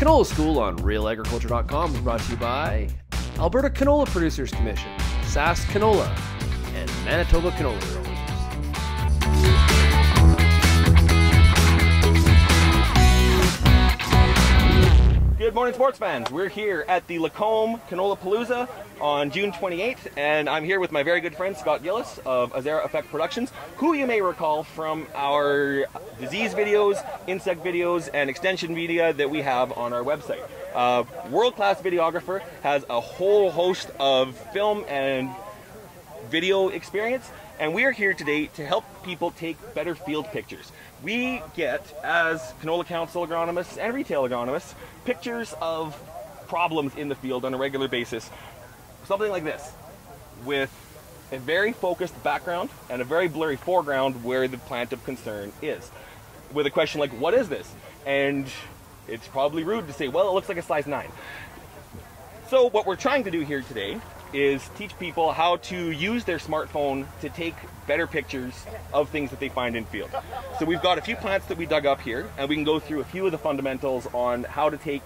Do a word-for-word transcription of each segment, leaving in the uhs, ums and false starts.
Canola School on Real Agriculture dot com is brought to you by Alberta Canola Producers Commission, Sask Canola, and Manitoba Canola Growers. Good morning, sports fans. We're here at the Lacombe Canola Palooza on June twenty-eighth, and I'm here with my very good friend Scott Gillis of Azara Effect Productions, who you may recall from our disease videos, insect videos, and extension media that we have on our website. Uh, world-class videographer, has a whole host of film and video experience, and we are here today to help people take better field pictures. We get, as Canola Council agronomists and retail agronomists, pictures of problems in the field on a regular basis. Something like this, with a very focused background and a very blurry foreground where the plant of concern is. With a question like, what is this? And it's probably rude to say, well, it looks like a size nine. So what we're trying to do here today is teach people how to use their smartphone to take better pictures of things that they find in field. So we've got a few plants that we dug up here, and we can go through a few of the fundamentals on how to take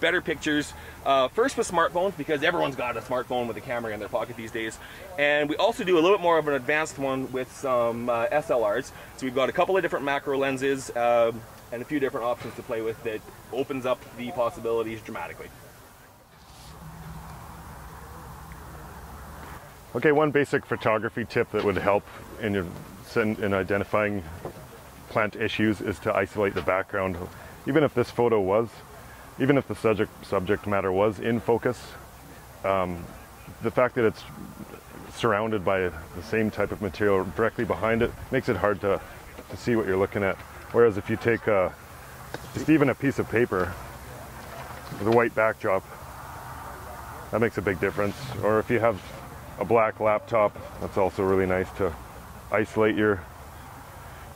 better pictures, uh, first with smartphones, because everyone's got a smartphone with a camera in their pocket these days. And we also do a little bit more of an advanced one with some uh, S L Rs. So we've got a couple of different macro lenses um, and a few different options to play with that opens up the possibilities dramatically. Okay, one basic photography tip that would help in, your, in identifying plant issues is to isolate the background. Even if this photo was, even if the subject, subject matter was in focus, um, the fact that it's surrounded by the same type of material directly behind it makes it hard to, to see what you're looking at. Whereas if you take a, just even a piece of paper with a white backdrop, that makes a big difference. Or if you have a black laptop, that's also really nice to isolate your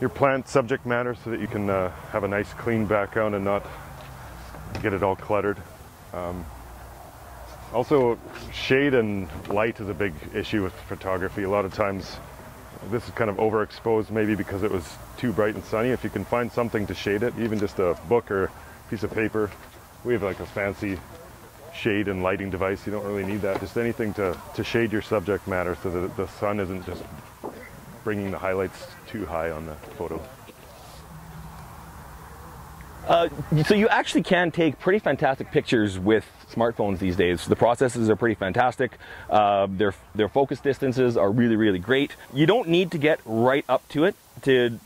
your plant subject matter so that you can uh, have a nice clean background and not get it all cluttered. Um, also, shade and light is a big issue with photography. A lot of times this is kind of overexposed, maybe because it was too bright and sunny. If you can find something to shade it, even just a book or a piece of paper. We have like a fancy shade and lighting device. You don't really need that. Just anything to, to shade your subject matter so that the sun isn't just bringing the highlights too high on the photo. Uh, so you actually can take pretty fantastic pictures with smartphones these days. The processes are pretty fantastic. Uh, their, their focus distances are really, really great. You don't need to get right up to it to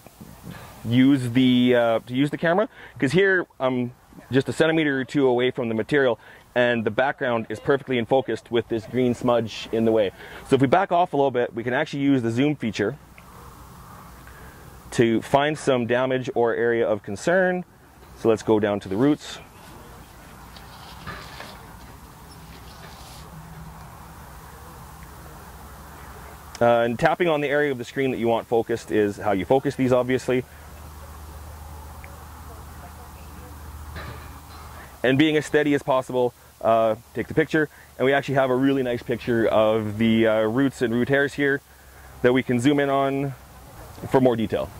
use the, uh, to use the camera, because here I'm just a centimeter or two away from the material, and the background is perfectly in focus with this green smudge in the way. So if we back off a little bit, we can actually use the zoom feature to find some damage or area of concern. So let's go down to the roots. Uh, and tapping on the area of the screen that you want focused is how you focus these, obviously. And being as steady as possible, uh, take the picture, and we actually have a really nice picture of the uh, roots and root hairs here that we can zoom in on for more detail.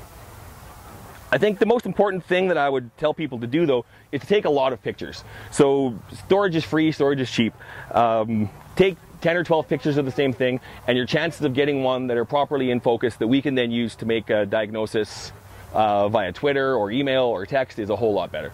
I think the most important thing that I would tell people to do, though, is to take a lot of pictures. So storage is free, storage is cheap. Um, take ten or twelve pictures of the same thing, and your chances of getting one that are properly in focus that we can then use to make a diagnosis uh, via Twitter or email or text is a whole lot better.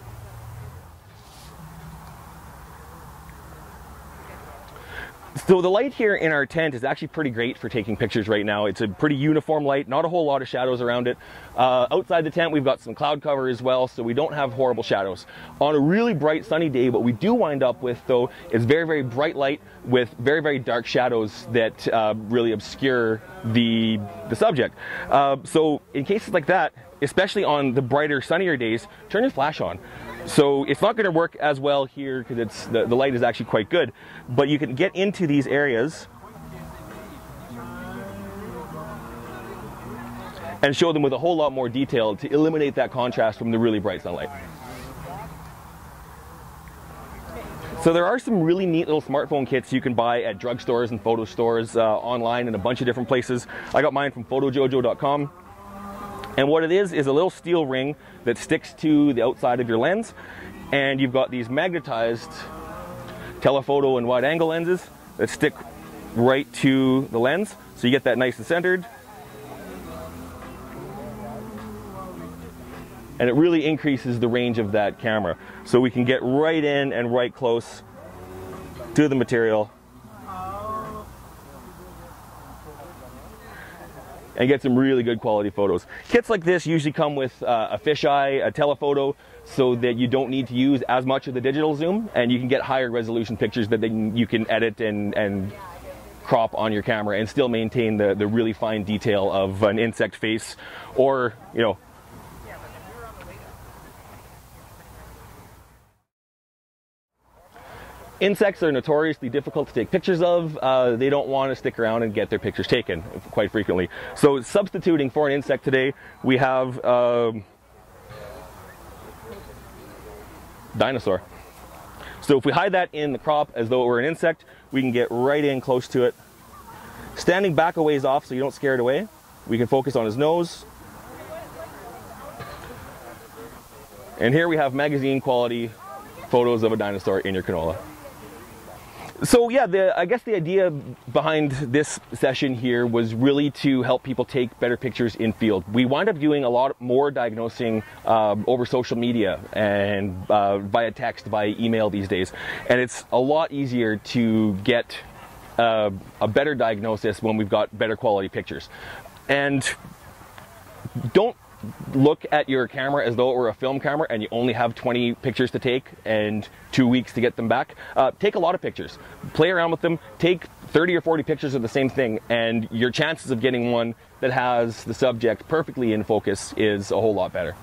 So the light here in our tent is actually pretty great for taking pictures right now. It's a pretty uniform light, not a whole lot of shadows around it. Uh, outside the tent, we've got some cloud cover as well, so we don't have horrible shadows. On a really bright sunny day, what we do wind up with, though, is very, very bright light with very, very dark shadows that uh, really obscure the, the subject. Uh, so in cases like that, especially on the brighter, sunnier days, turn your flash on. So it's not going to work as well here because it's the, the light is actually quite good, but you can get into these areas and show them with a whole lot more detail to eliminate that contrast from the really bright sunlight. So there are some really neat little smartphone kits you can buy at drugstores and photo stores, uh, online and a bunch of different places. I got mine from photo jojo dot com. And what it is, is a little steel ring that sticks to the outside of your lens. and you've got these magnetized telephoto and wide angle lenses that stick right to the lens, so you get that nice and centered. And it really increases the range of that camera, so we can get right in and right close to the material and get some really good quality photos. Kits like this usually come with uh, a fisheye, a telephoto, so that you don't need to use as much of the digital zoom, and you can get higher resolution pictures that then you can edit and, and crop on your camera and still maintain the, the really fine detail of an insect face or, you know, insects are notoriously difficult to take pictures of. Uh, they don't want to stick around and get their pictures taken quite frequently. So substituting for an insect today, we have um, dinosaur. So if we hide that in the crop as though it were an insect, we can get right in close to it. Standing back a ways off so you don't scare it away, we can focus on his nose. And here we have magazine quality photos of a dinosaur in your canola. So yeah, the, I guess the idea behind this session here was really to help people take better pictures in field. We wind up doing a lot more diagnosing um, over social media and uh, via text, via email these days. And it's a lot easier to get uh, a better diagnosis when we've got better quality pictures. And don't look at your camera as though it were a film camera and you only have twenty pictures to take and two weeks to get them back. Uh, take a lot of pictures. Play around with them. Take thirty or forty pictures of the same thing, and your chances of getting one that has the subject perfectly in focus is a whole lot better.